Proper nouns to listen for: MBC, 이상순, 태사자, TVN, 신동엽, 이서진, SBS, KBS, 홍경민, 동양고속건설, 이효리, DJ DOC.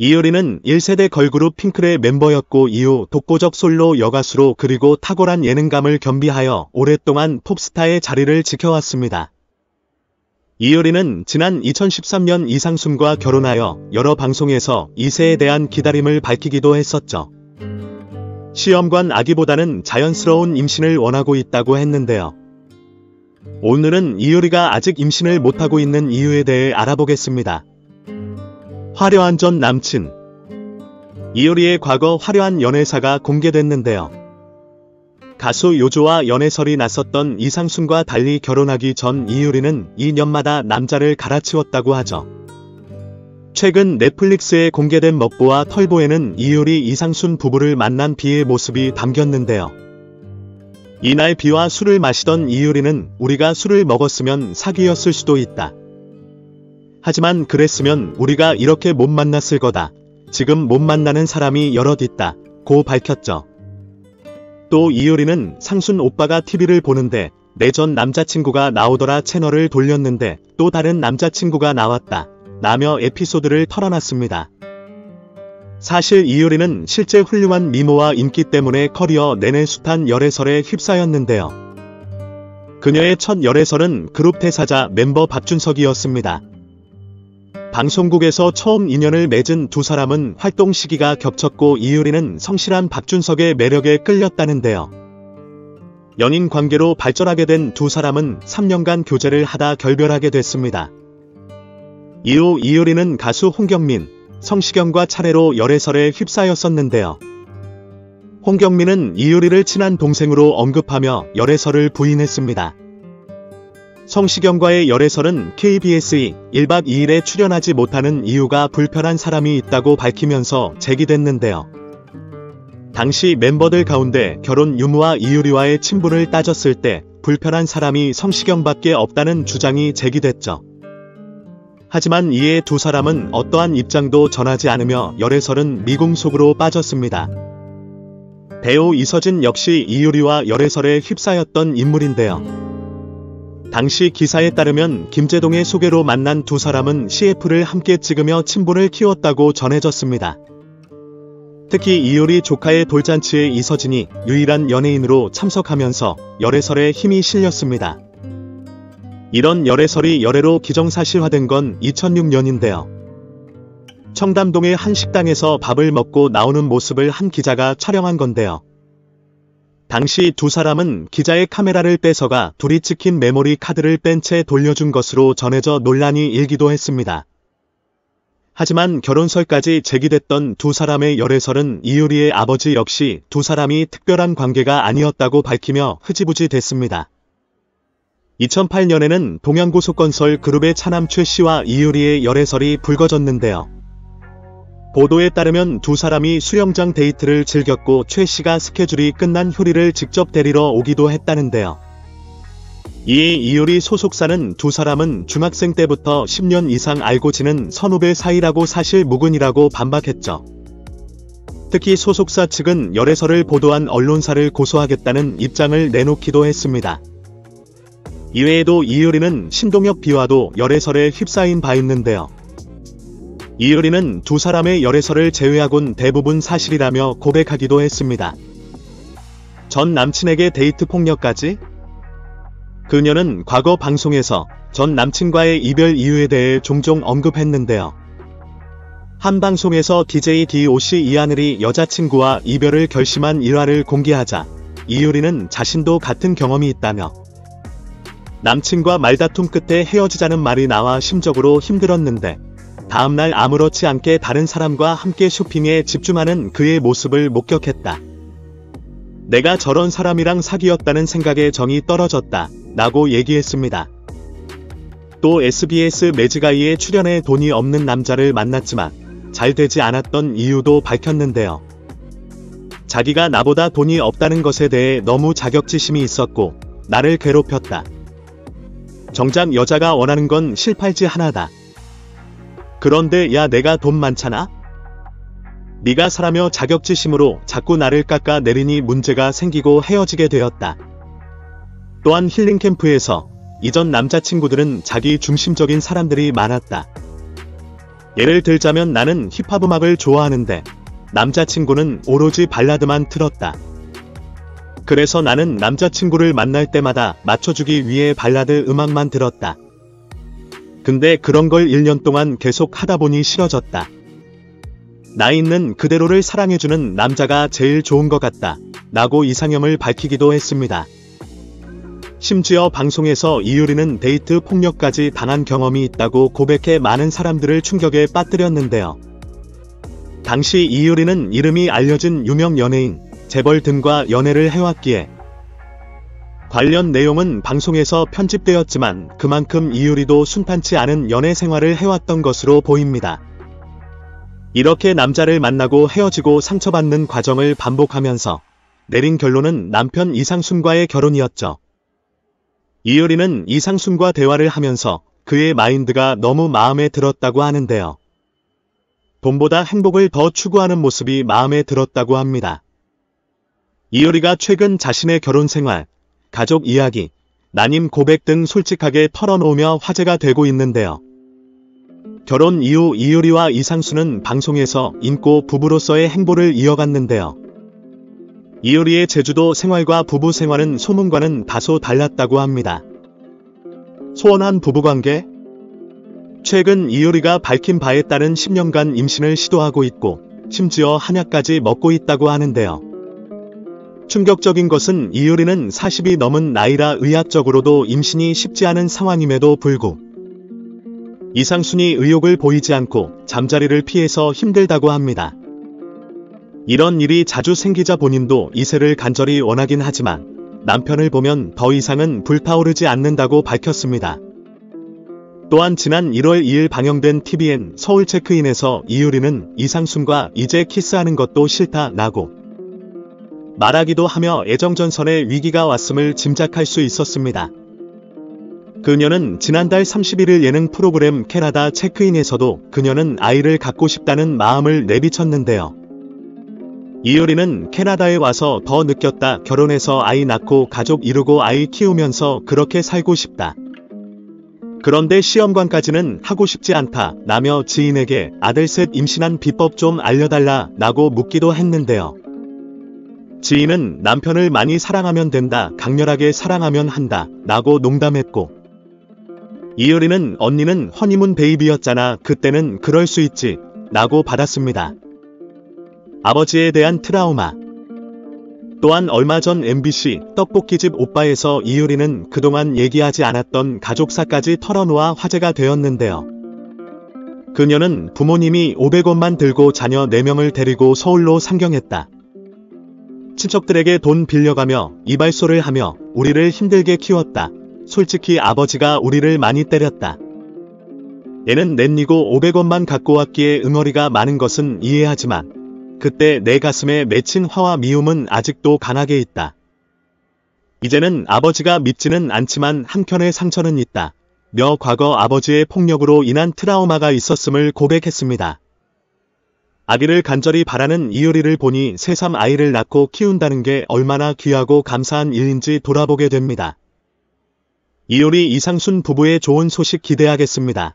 이효리는 1세대 걸그룹 핑클의 멤버였고 이후 독보적 솔로 여가수로 그리고 탁월한 예능감을 겸비하여 오랫동안 pop스타의 자리를 지켜왔습니다. 이효리는 지난 2013년 이상순과 결혼하여 여러 방송에서 2세에 대한 기다림을 밝히기도 했었죠. 시험관 아기보다는 자연스러운 임신을 원하고 있다고 했는데요. 오늘은 이효리가 아직 임신을 못하고 있는 이유에 대해 알아보겠습니다. 화려한 전 남친. 이효리의 과거 화려한 연애사가 공개됐는데요. 가수 요조와 연애설이 났었던 이상순과 달리 결혼하기 전 이효리는 2년마다 남자를 갈아치웠다고 하죠. 최근 넷플릭스에 공개된 먹보와 털보에는 이효리 이상순 부부를 만난 B의 모습이 담겼는데요. 이날 B와 술을 마시던 이효리는 우리가 술을 먹었으면 사귀었을 수도 있다. 하지만 그랬으면 우리가 이렇게 못 만났을 거다. 지금 못 만나는 사람이 여럿 있다. 고 밝혔죠. 또 이효리는 상순 오빠가 TV를 보는데 내 전 남자친구가 나오더라 채널을 돌렸는데 또 다른 남자친구가 나왔다. 라며 에피소드를 털어놨습니다. 사실 이효리는 실제 훌륭한 미모와 인기 때문에 커리어 내내 숱한 열애설에 휩싸였는데요. 그녀의 첫 열애설은 그룹 태사자 멤버 박준석이었습니다. 방송국에서 처음 인연을 맺은 두 사람은 활동 시기가 겹쳤고 이효리는 성실한 박준석의 매력에 끌렸다는데요. 연인 관계로 발전하게 된 두 사람은 3년간 교제를 하다 결별하게 됐습니다. 이후 이효리는 가수 홍경민, 성시경과 차례로 열애설에 휩싸였었는데요. 홍경민은 이효리를 친한 동생으로 언급하며 열애설을 부인했습니다. 성시경과의 열애설은 KBS 1박 2일에 출연하지 못하는 이유가 불편한 사람이 있다고 밝히면서 제기됐는데요. 당시 멤버들 가운데 결혼 유무와 이효리와의 친분을 따졌을 때 불편한 사람이 성시경밖에 없다는 주장이 제기됐죠. 하지만 이에 두 사람은 어떠한 입장도 전하지 않으며 열애설은 미궁속으로 빠졌습니다. 배우 이서진 역시 이효리와 열애설에 휩싸였던 인물인데요. 당시 기사에 따르면 김제동의 소개로 만난 두 사람은 CF를 함께 찍으며 친분을 키웠다고 전해졌습니다. 특히 이효리 조카의 돌잔치에 이서진이 유일한 연예인으로 참석하면서 열애설에 힘이 실렸습니다. 이런 열애설이 열애로 기정사실화된 건 2006년인데요. 청담동의 한 식당에서 밥을 먹고 나오는 모습을 한 기자가 촬영한 건데요. 당시 두 사람은 기자의 카메라를 뺏어가 둘이 찍힌 메모리 카드를 뺀 채 돌려준 것으로 전해져 논란이 일기도 했습니다. 하지만 결혼설까지 제기됐던 두 사람의 열애설은 이효리의 아버지 역시 두 사람이 특별한 관계가 아니었다고 밝히며 흐지부지 됐습니다. 2008년에는 동양고속건설 그룹의 차남 최 씨와 이효리의 열애설이 불거졌는데요. 보도에 따르면 두 사람이 수영장 데이트를 즐겼고 최 씨가 스케줄이 끝난 효리를 직접 데리러 오기도 했다는데요. 이에 이효리 소속사는 두 사람은 중학생 때부터 10년 이상 알고 지낸 선후배 사이라고 사실 무근이라고 반박했죠. 특히 소속사 측은 열애설을 보도한 언론사를 고소하겠다는 입장을 내놓기도 했습니다. 이외에도 이효리는 신동엽 B와도 열애설에 휩싸인 바 있는데요. 이효리는 두 사람의 열애설을 제외하곤 대부분 사실이라며 고백하기도 했습니다. 전 남친에게 데이트 폭력까지? 그녀는 과거 방송에서 전 남친과의 이별 이유에 대해 종종 언급했는데요. 한 방송에서 DJ DOC 이하늘이 여자친구와 이별을 결심한 일화를 공개하자 이효리는 자신도 같은 경험이 있다며 남친과 말다툼 끝에 헤어지자는 말이 나와 심적으로 힘들었는데 다음날 아무렇지 않게 다른 사람과 함께 쇼핑에 집중하는 그의 모습을 목격했다. 내가 저런 사람이랑 사귀었다는 생각에 정이 떨어졌다. 라고 얘기했습니다. 또 SBS 매직아이에 출연해 돈이 없는 남자를 만났지만 잘 되지 않았던 이유도 밝혔는데요. 자기가 나보다 돈이 없다는 것에 대해 너무 자격지심이 있었고 나를 괴롭혔다. 정작 여자가 원하는 건 실팔찌 하나다. 그런데 야 내가 돈 많잖아? 네가 사라며 자격지심으로 자꾸 나를 깎아내리니 문제가 생기고 헤어지게 되었다. 또한 힐링캠프에서 이전 남자친구들은 자기 중심적인 사람들이 많았다. 예를 들자면 나는 힙합 음악을 좋아하는데 남자친구는 오로지 발라드만 틀었다. 그래서 나는 남자친구를 만날 때마다 맞춰주기 위해 발라드 음악만 들었다. 근데 그런 걸 1년 동안 계속 하다 보니 싫어졌다. 나 있는 그대로를 사랑해주는 남자가 제일 좋은 것 같다 라고 이상형을 밝히기도 했습니다. 심지어 방송에서 이효리는 데이트 폭력까지 당한 경험이 있다고 고백해 많은 사람들을 충격에 빠뜨렸는데요. 당시 이효리는 이름이 알려진 유명 연예인, 재벌 등과 연애를 해왔기에 관련 내용은 방송에서 편집되었지만 그만큼 이효리도 순탄치 않은 연애 생활을 해왔던 것으로 보입니다. 이렇게 남자를 만나고 헤어지고 상처받는 과정을 반복하면서 내린 결론은 남편 이상순과의 결혼이었죠. 이효리는 이상순과 대화를 하면서 그의 마인드가 너무 마음에 들었다고 하는데요. 돈보다 행복을 더 추구하는 모습이 마음에 들었다고 합니다. 이효리가 최근 자신의 결혼 생활, 가족 이야기, 난임 고백 등 솔직하게 털어놓으며 화제가 되고 있는데요. 결혼 이후 이효리와 이상순은 방송에서 인고 부부로서의 행보를 이어갔는데요. 이효리의 제주도 생활과 부부 생활은 소문과는 다소 달랐다고 합니다. 소원한 부부관계? 최근 이효리가 밝힌 바에 따른 10년간 임신을 시도하고 있고 심지어 한약까지 먹고 있다고 하는데요. 충격적인 것은 이효리는 40이 넘은 나이라 의학적으로도 임신이 쉽지 않은 상황임에도 불구하고 이상순이 의욕을 보이지 않고 잠자리를 피해서 힘들다고 합니다. 이런 일이 자주 생기자 본인도 이세를 간절히 원하긴 하지만 남편을 보면 더 이상은 불타오르지 않는다고 밝혔습니다. 또한 지난 1월 2일 방영된 TVN 서울 체크인에서 이효리는 이상순과 이제 키스하는 것도 싫다라고 말하기도 하며 애정전선의 위기가 왔음을 짐작할 수 있었습니다. 그녀는 지난달 31일 예능 프로그램 캐나다 체크인에서도 그녀는 아이를 갖고 싶다는 마음을 내비쳤는데요. 이효리는 캐나다에 와서 더 느꼈다. 결혼해서 아이 낳고 가족 이루고 아이 키우면서 그렇게 살고 싶다. 그런데 시험관까지는 하고 싶지 않다 라며 지인에게 아들 셋 임신한 비법 좀 알려달라 라고 묻기도 했는데요. 지인은 남편을 많이 사랑하면 된다, 강렬하게 사랑하면 한다 라고 농담했고 이효리는 언니는 허니문 베이비였잖아, 그때는 그럴 수 있지 라고 받았습니다. 아버지에 대한 트라우마. 또한 얼마 전 MBC 떡볶이집 오빠에서 이효리는 그동안 얘기하지 않았던 가족사까지 털어놓아 화제가 되었는데요. 그녀는 부모님이 500원만 들고 자녀 4명을 데리고 서울로 상경했다. 친척들에게 돈 빌려가며 이발소를 하며 우리를 힘들게 키웠다. 솔직히 아버지가 우리를 많이 때렸다. 얘는 냅니고 500원만 갖고 왔기에 응어리가 많은 것은 이해하지만 그때 내 가슴에 맺힌 화와 미움은 아직도 강하게 있다. 이제는 아버지가 밉지는 않지만 한켠의 상처는 있다. 며 과거 아버지의 폭력으로 인한 트라우마가 있었음을 고백했습니다. 아기를 간절히 바라는 이효리를 보니 새삼 아이를 낳고 키운다는 게 얼마나 귀하고 감사한 일인지 돌아보게 됩니다. 이효리 이상순 부부의 좋은 소식 기대하겠습니다.